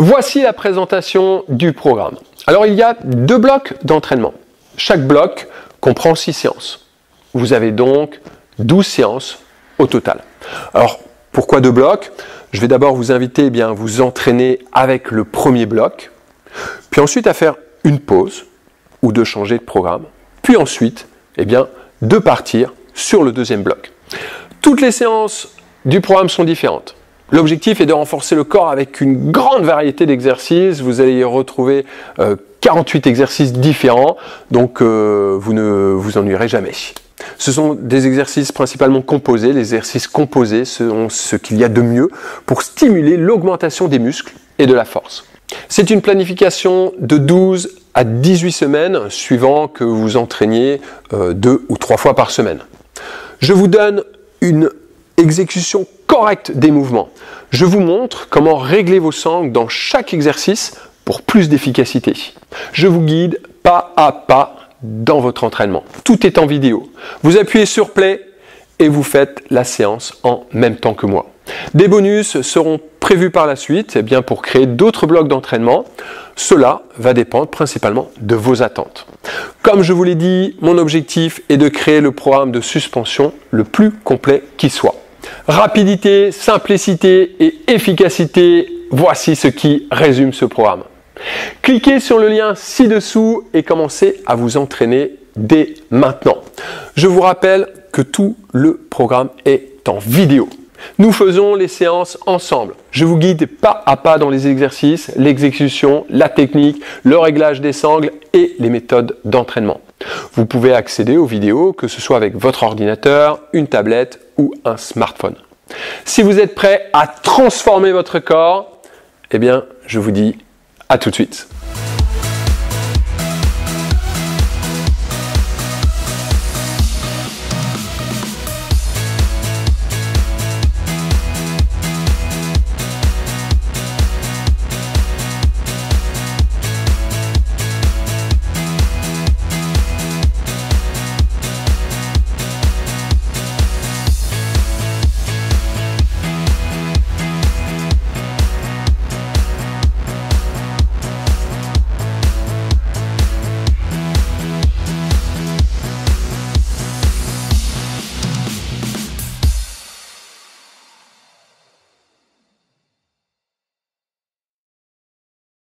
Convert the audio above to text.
Voici la présentation du programme. Alors, il y a 2 blocs d'entraînement. Chaque bloc comprend 6 séances. Vous avez donc 12 séances au total. Alors, pourquoi 2 blocs? Je vais d'abord vous inviter à vous entraîner avec le premier bloc, puis ensuite à faire une pause ou de changer de programme, puis ensuite de partir sur le deuxième bloc. Toutes les séances du programme sont différentes. L'objectif est de renforcer le corps avec une grande variété d'exercices. Vous allez y retrouver 48 exercices différents, donc vous ne vous ennuierez jamais. Ce sont des exercices principalement composés. Les exercices composés sont ce qu'il y a de mieux pour stimuler l'augmentation des muscles et de la force. C'est une planification de 12 à 18 semaines, suivant que vous entraîniez 2 ou 3 fois par semaine. Je vous donne une exécution correcte des mouvements. Je vous montre comment régler vos sangles dans chaque exercice pour plus d'efficacité. Je vous guide pas à pas dans votre entraînement. Tout est en vidéo. Vous appuyez sur play et vous faites la séance en même temps que moi. Des bonus seront prévus par la suite pour créer d'autres blocs d'entraînement. Cela va dépendre principalement de vos attentes. Comme je vous l'ai dit, mon objectif est de créer le programme de suspension le plus complet qui soit. Rapidité, simplicité et efficacité, voici ce qui résume ce programme. Cliquez sur le lien ci-dessous et commencez à vous entraîner dès maintenant. Je vous rappelle que tout le programme est en vidéo. Nous faisons les séances ensemble. Je vous guide pas à pas dans les exercices, l'exécution, la technique, le réglage des sangles et les méthodes d'entraînement. Vous pouvez accéder aux vidéos, que ce soit avec votre ordinateur, une tablette ou un smartphone. Si vous êtes prêt à transformer votre corps, je vous dis à tout de suite.